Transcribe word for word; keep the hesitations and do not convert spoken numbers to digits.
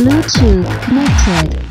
Bluetooth connected.